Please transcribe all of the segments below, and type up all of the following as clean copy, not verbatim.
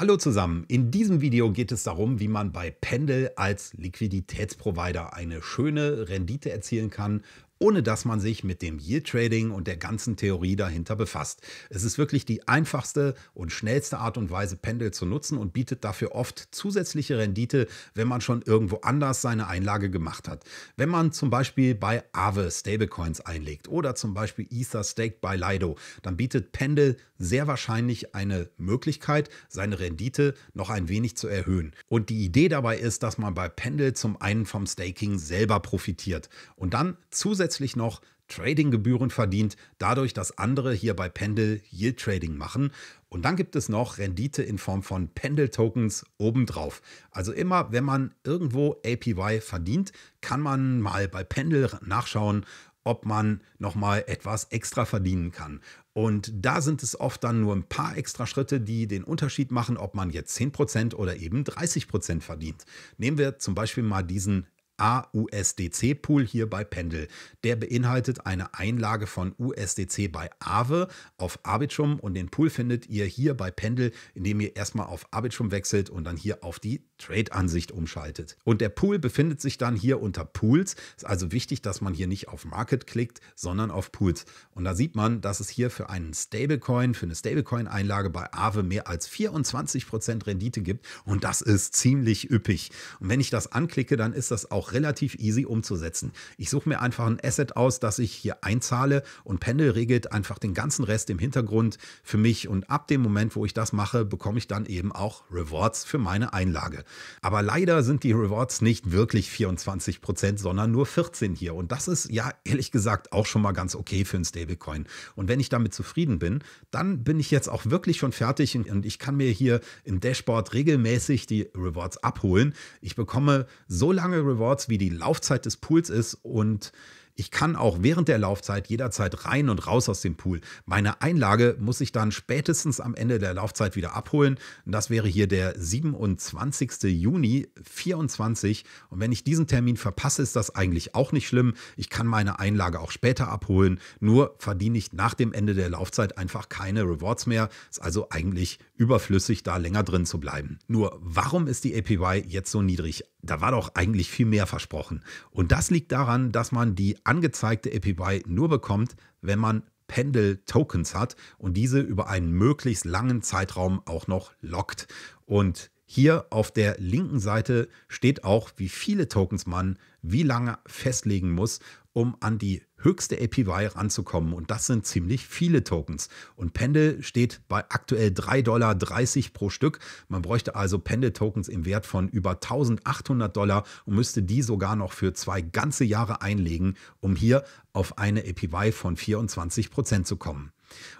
Hallo zusammen, in diesem Video geht es darum, wie man bei Pendel als Liquiditätsprovider eine schöne Rendite erzielen kann, ohne dass man sich mit dem Yield-Trading und der ganzen Theorie dahinter befasst. Es ist wirklich die einfachste und schnellste Art und Weise, Pendel zu nutzen und bietet dafür oft zusätzliche Rendite, wenn man schon irgendwo anders seine Einlage gemacht hat. Wenn man zum Beispiel bei Aave Stablecoins einlegt oder zum Beispiel Ether staked bei Lido, dann bietet Pendel sehr wahrscheinlich eine Möglichkeit, seine Rendite noch ein wenig zu erhöhen. Und die Idee dabei ist, dass man bei Pendel zum einen vom Staking selber profitiert und dann zusätzlich noch Tradinggebühren verdient, dadurch, dass andere hier bei Pendel Yield Trading machen. Und dann gibt es noch Rendite in Form von Pendel-Tokens obendrauf. Also immer, wenn man irgendwo APY verdient, kann man mal bei Pendel nachschauen, ob man nochmal etwas extra verdienen kann. Und da sind es oft dann nur ein paar extra Schritte, die den Unterschied machen, ob man jetzt 10% oder eben 30% verdient. Nehmen wir zum Beispiel mal diesen aUSDC-Pool hier bei Pendel. Der beinhaltet eine Einlage von USDC bei Aave auf Arbitrum und den Pool findet ihr hier bei Pendel, indem ihr erstmal auf Arbitrum wechselt und dann hier auf die Trade-Ansicht umschaltet. Und der Pool befindet sich dann hier unter Pools. Ist also wichtig, dass man hier nicht auf Market klickt, sondern auf Pools. Und da sieht man, dass es hier für einen Stablecoin, für eine Stablecoin-Einlage bei Aave mehr als 24% Rendite gibt und das ist ziemlich üppig. Und wenn ich das anklicke, dann ist das auch relativ easy umzusetzen. Ich suche mir einfach ein Asset aus, das ich hier einzahle und Pendel regelt einfach den ganzen Rest im Hintergrund für mich und ab dem Moment, wo ich das mache, bekomme ich dann eben auch Rewards für meine Einlage. Aber leider sind die Rewards nicht wirklich 24%, sondern nur 14% hier und das ist ja ehrlich gesagt auch schon mal ganz okay für einen Stablecoin. Und wenn ich damit zufrieden bin, dann bin ich jetzt auch wirklich schon fertig und ich kann mir hier im Dashboard regelmäßig die Rewards abholen. Ich bekomme so lange Rewards, wie die Laufzeit des Pools ist und ich kann auch während der Laufzeit jederzeit rein und raus aus dem Pool. Meine Einlage muss ich dann spätestens am Ende der Laufzeit wieder abholen. Das wäre hier der 27. Juni 2024. Und wenn ich diesen Termin verpasse, ist das eigentlich auch nicht schlimm. Ich kann meine Einlage auch später abholen. Nur verdiene ich nach dem Ende der Laufzeit einfach keine Rewards mehr. Ist also eigentlich überflüssig, da länger drin zu bleiben. Nur warum ist die APY jetzt so niedrig? Da war doch eigentlich viel mehr versprochen. Und das liegt daran, dass man die angezeigte APY nur bekommt, wenn man Pendel-Tokens hat und diese über einen möglichst langen Zeitraum auch noch lockt. Und hier auf der linken Seite steht auch, wie viele Tokens man wie lange festlegen muss, um an die höchste APY ranzukommen. Und das sind ziemlich viele Tokens. Und Pendel steht bei aktuell $3,30 pro Stück. Man bräuchte also Pendel-Tokens im Wert von über $1.800 und müsste die sogar noch für 2 ganze Jahre einlegen, um hier auf eine APY von 24% zu kommen.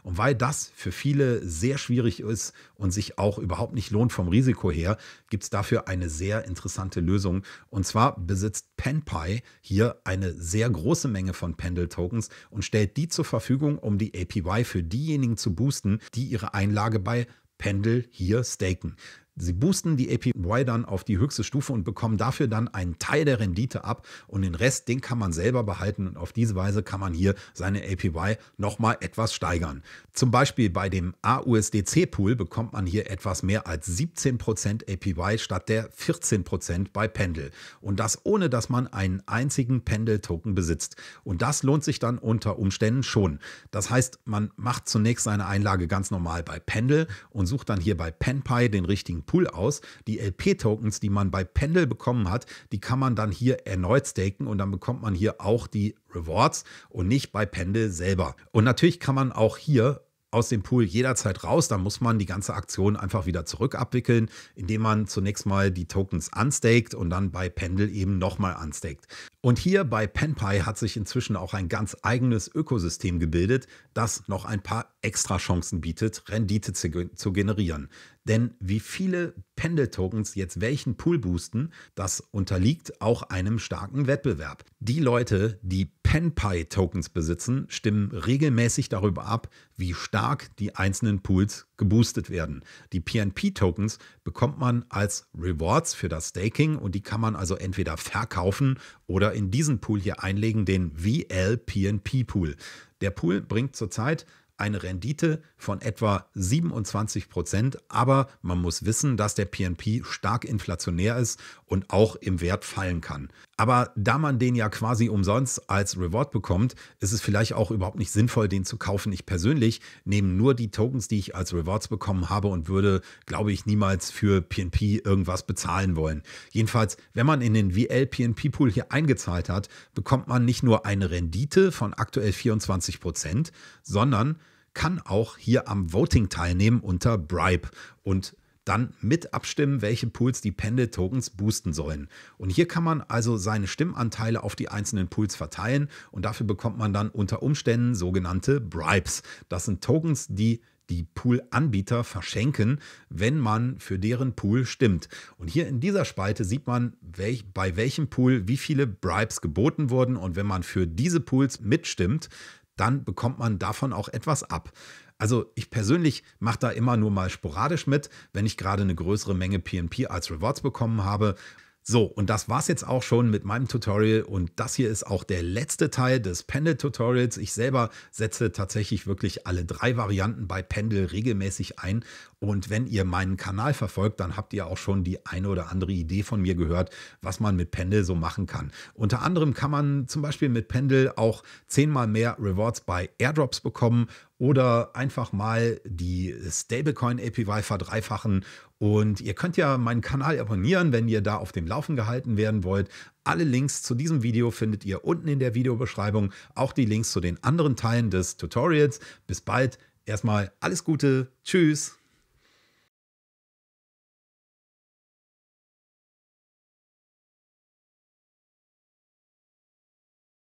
Und weil das für viele sehr schwierig ist und sich auch überhaupt nicht lohnt vom Risiko her, gibt es dafür eine sehr interessante Lösung. Und zwar besitzt Penpie hier eine sehr große Menge von Pendel-Tokens und stellt die zur Verfügung, um die APY für diejenigen zu boosten, die ihre Einlage bei Pendel hier staken. Sie boosten die APY dann auf die höchste Stufe und bekommen dafür dann einen Teil der Rendite ab und den Rest, den kann man selber behalten und auf diese Weise kann man hier seine APY nochmal etwas steigern. Zum Beispiel bei dem aUSDC-Pool bekommt man hier etwas mehr als 17% APY statt der 14% bei Pendel und das ohne, dass man einen einzigen Pendel-Token besitzt und das lohnt sich dann unter Umständen schon. Das heißt, man macht zunächst seine Einlage ganz normal bei Pendel und sucht dann hier bei Penpie den richtigen Pool aus. Die LP-Tokens, die man bei Pendel bekommen hat, die kann man dann hier erneut staken und dann bekommt man hier auch die Rewards und nicht bei Pendel selber. Und natürlich kann man auch hier aus dem Pool jederzeit raus, dann muss man die ganze Aktion einfach wieder zurück abwickeln, indem man zunächst mal die Tokens unstaked und dann bei Pendel eben nochmal unstaked. Und hier bei Penpie hat sich inzwischen auch ein ganz eigenes Ökosystem gebildet, das noch ein paar extra Chancen bietet, Rendite zu generieren. Denn wie viele Pendel-Tokens jetzt welchen Pool boosten, das unterliegt auch einem starken Wettbewerb. Die Leute, die Penpie-Tokens besitzen, stimmen regelmäßig darüber ab, wie stark die einzelnen Pools geboostet werden. Die PNP-Tokens bekommt man als Rewards für das Staking und die kann man also entweder verkaufen oder in diesen Pool hier einlegen, den VL PNP Pool. Der Pool bringt zurzeit eine Rendite von etwa 27%. Aber man muss wissen, dass der PNP stark inflationär ist und auch im Wert fallen kann. Aber da man den ja quasi umsonst als Reward bekommt, ist es vielleicht auch überhaupt nicht sinnvoll, den zu kaufen. Ich persönlich nehme nur die Tokens, die ich als Rewards bekommen habe und würde, glaube ich, niemals für PNP irgendwas bezahlen wollen. Jedenfalls, wenn man in den VL-PNP-Pool hier eingezahlt hat, bekommt man nicht nur eine Rendite von aktuell 24%, sondern kann auch hier am Voting teilnehmen unter Bribe und dann mit abstimmen, welche Pools die Pendel-Tokens boosten sollen. Und hier kann man also seine Stimmanteile auf die einzelnen Pools verteilen und dafür bekommt man dann unter Umständen sogenannte Bribes. Das sind Tokens, die Pool-Anbieter verschenken, wenn man für deren Pool stimmt. Und hier in dieser Spalte sieht man, bei welchem Pool wie viele Bribes geboten wurden. Und wenn man für diese Pools mitstimmt, dann bekommt man davon auch etwas ab. Also ich persönlich mache da immer nur mal sporadisch mit, wenn ich gerade eine größere Menge PNP als Rewards bekommen habe. So, und das war's jetzt auch schon mit meinem Tutorial und das hier ist auch der letzte Teil des Pendel-Tutorials. Ich selber setze tatsächlich wirklich alle drei Varianten bei Pendel regelmäßig ein und wenn ihr meinen Kanal verfolgt, dann habt ihr auch schon die eine oder andere Idee von mir gehört, was man mit Pendel so machen kann. Unter anderem kann man zum Beispiel mit Pendel auch 10-mal mehr Rewards bei Airdrops bekommen oder einfach mal die Stablecoin-APY verdreifachen. Und ihr könnt ja meinen Kanal abonnieren, wenn ihr da auf dem Laufen gehalten werden wollt. Alle Links zu diesem Video findet ihr unten in der Videobeschreibung. Auch die Links zu den anderen Teilen des Tutorials. Bis bald. Erstmal alles Gute. Tschüss.